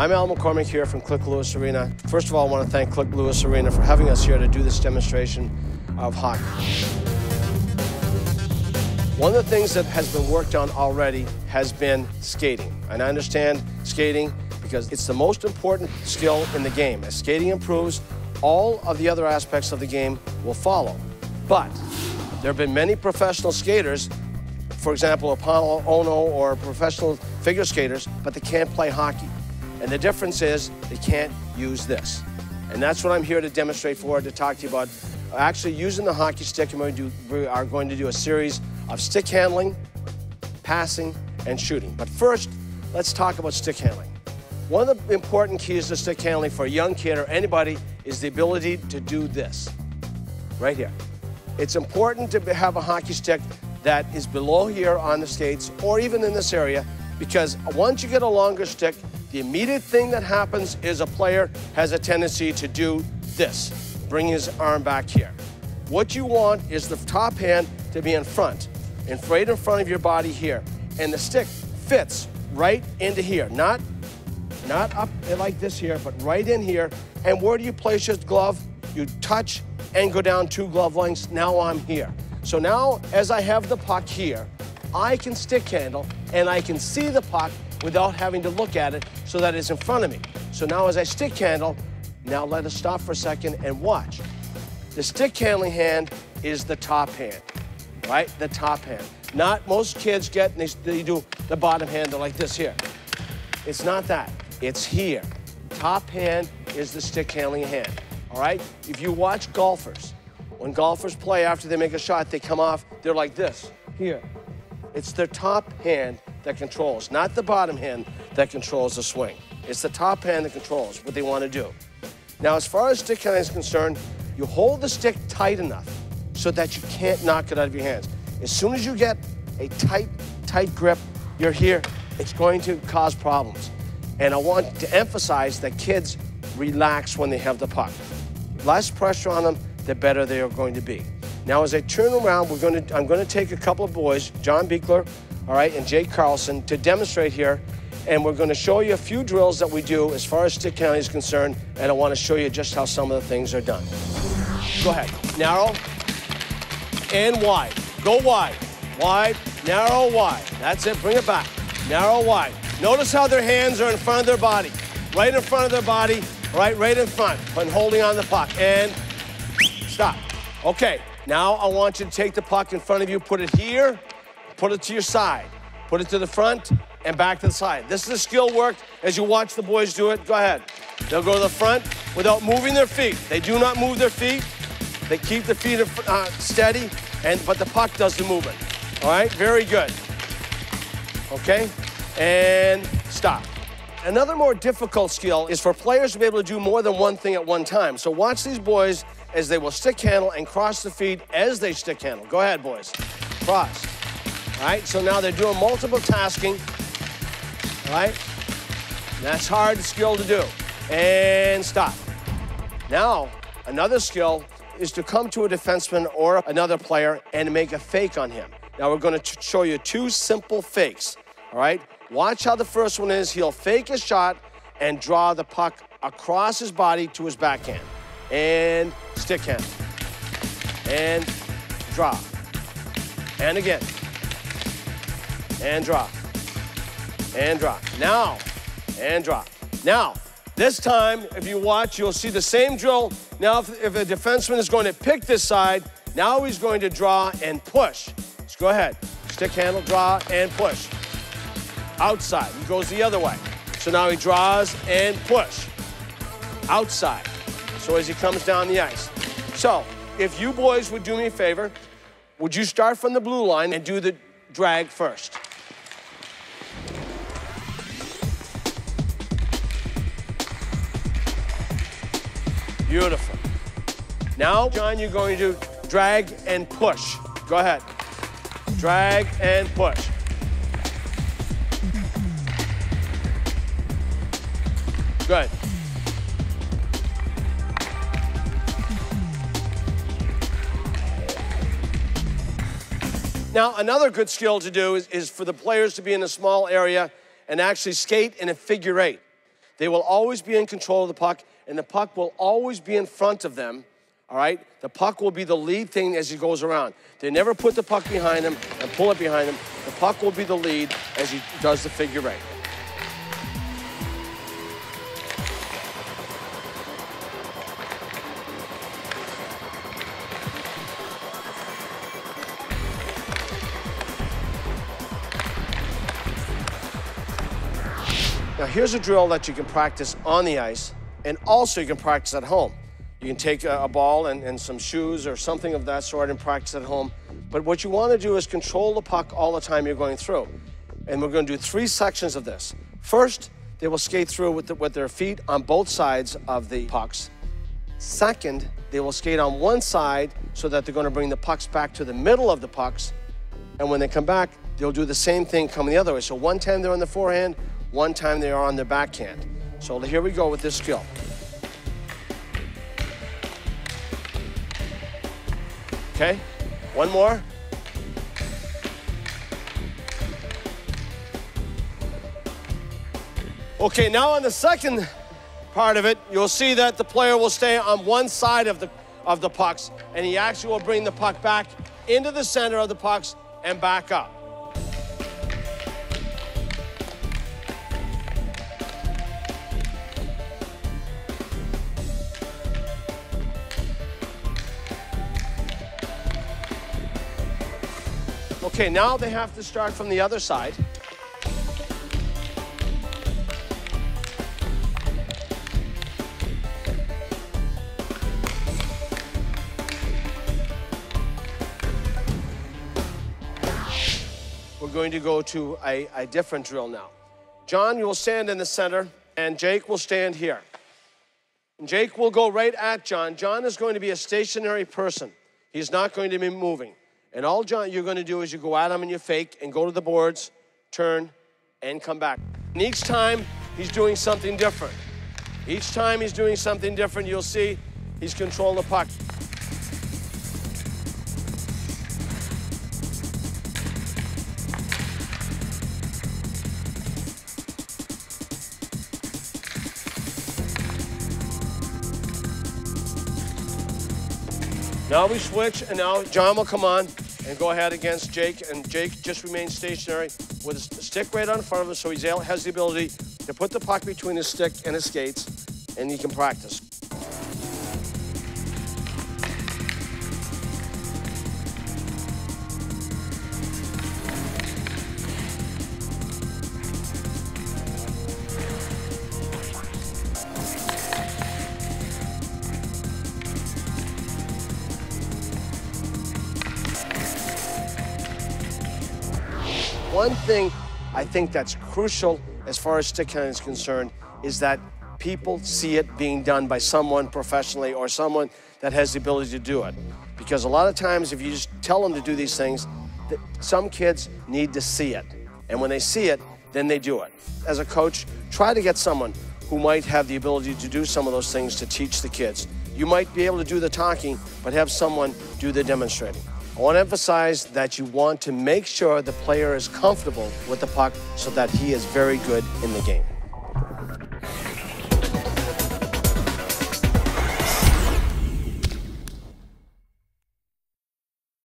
I'm Al McCormick here from Click Lewis Arena. First of all, I want to thank Click Lewis Arena for having us here to do this demonstration of hockey. One of the things that has been worked on already has been skating. And I understand skating because it's the most important skill in the game. As skating improves, all of the other aspects of the game will follow. But there have been many professional skaters, for example, Apolo Ohno or professional figure skaters, but they can't play hockey. And the difference is they can't use this. And that's what I'm here to demonstrate for, to talk to you about. Actually using the hockey stick, and we are going to do a series of stick handling, passing, and shooting. But first, let's talk about stick handling. One of the important keys to stick handling for a young kid or anybody is the ability to do this, right here. It's important to have a hockey stick that is below here on the skates or even in this area, because once you get a longer stick, the immediate thing that happens is a player has a tendency to do this, bring his arm back here. What you want is the top hand to be in front, and right in front of your body here, and the stick fits right into here, not up like this here, but right in here. And where do you place your glove? You touch and go down 2 glove lengths. Now I'm here. So now, as I have the puck here, I can stick handle, and I can see the puck without having to look at it so that it's in front of me. So now as I stick handle, now let us stop for a second and watch. The stick handling hand is the top hand, right? The top hand. Not most kids get, and they do the bottom hand like this here. It's not that, it's here. Top hand is the stick handling hand, all right? If you watch golfers, when golfers play after they make a shot, they come off, they're like this, here. It's their top hand that controls, not the bottom hand that controls the swing. It's the top hand that controls what they want to do. Now, as far as stick handling is concerned, you hold the stick tight enough so that you can't knock it out of your hands. As soon as you get a tight grip, you're here, it's going to cause problems. And I want to emphasize that kids relax when they have the puck. Less pressure on them, the better they are going to be. Now, as I turn around, I'm going to take a couple of boys, John Beekler, all right, and Jake Carlson, to demonstrate here. And we're going to show you a few drills that we do as far as stick handling is concerned, and I want to show you just how some of the things are done. Go ahead. Narrow and wide. Go wide. Wide, narrow, wide. That's it. Bring it back. Narrow, wide. Notice how their hands are in front of their body. Right in front of their body. Right in front. When holding on the puck. And stop. Okay. Now I want you to take the puck in front of you, put it here, put it to your side, put it to the front, and back to the side. This is the skill work as you watch the boys do it. Go ahead. They'll go to the front without moving their feet. They do not move their feet. They keep the feet steady, but the puck does the movement. All right, very good. Okay, and stop. Another more difficult skill is for players to be able to do more than one thing at one time. So watch these boys as they will stick handle and cross the feet as they stick handle. Go ahead, boys. Cross. All right, so now they're doing multiple tasking. All right? And that's hard skill to do. And stop. Now, another skill is to come to a defenseman or another player and make a fake on him. Now, we're going to show you 2 simple fakes. All right? Watch how the first one is. He'll fake his shot and draw the puck across his body to his backhand. And stick handle. And draw. And again. And draw. And draw. Now. And draw. Now, this time, if you watch, you'll see the same drill. Now, if a defenseman is going to pick this side, now he's going to draw and push. Just go ahead. Stick handle, draw, and push. Outside. He goes the other way. So now he draws and push. Outside. So as he comes down the ice. So if you boys would do me a favor, would you start from the blue line and do the drag first? Beautiful. Now, John, you're going to drag and push. Go ahead. Drag and push. Good. Now, another good skill to do is for the players to be in a small area and actually skate in a figure eight. They will always be in control of the puck, and the puck will always be in front of them, all right? The puck will be the lead thing as it goes around. They never put the puck behind them and pull it behind them. The puck will be the lead as he does the figure eight. Now here's a drill that you can practice on the ice, and also you can practice at home. You can take a ball and some shoes or something of that sort and practice at home. But what you want to do is control the puck all the time you're going through. And we're going to do three sections of this. First, they will skate through with their feet on both sides of the pucks. Second, they will skate on one side so that they're going to bring the pucks back to the middle of the pucks. And when they come back, they'll do the same thing coming the other way. So one time they're on the forehand, one time they are on their backhand. So here we go with this skill. Okay, one more. Okay, now on the second part of it, you'll see that the player will stay on one side of the pucks, and he actually will bring the puck back into the center of the pucks and back up. Okay, now they have to start from the other side. We're going to go to a different drill now. John, you will stand in the center, and Jake will stand here. And Jake will go right at John. John is going to be a stationary person. He's not going to be moving. And all John, you're going to do is you go at him and you fake and go to the boards, turn, and come back. And each time, he's doing something different. Each time he's doing something different, you'll see he's controlling the puck. Now we switch, and now John will come on and go ahead against Jake, and Jake just remains stationary with his stick right in front of him, so he has the ability to put the puck between his stick and his skates, and he can practice. One thing I think that's crucial as far as Stick County is concerned is that people see it being done by someone professionally or someone that has the ability to do it. Because a lot of times if you just tell them to do these things, some kids need to see it. And when they see it, then they do it. As a coach, try to get someone who might have the ability to do some of those things to teach the kids. You might be able to do the talking, but have someone do the demonstrating. I want to emphasize that you want to make sure the player is comfortable with the puck so that he is very good in the game.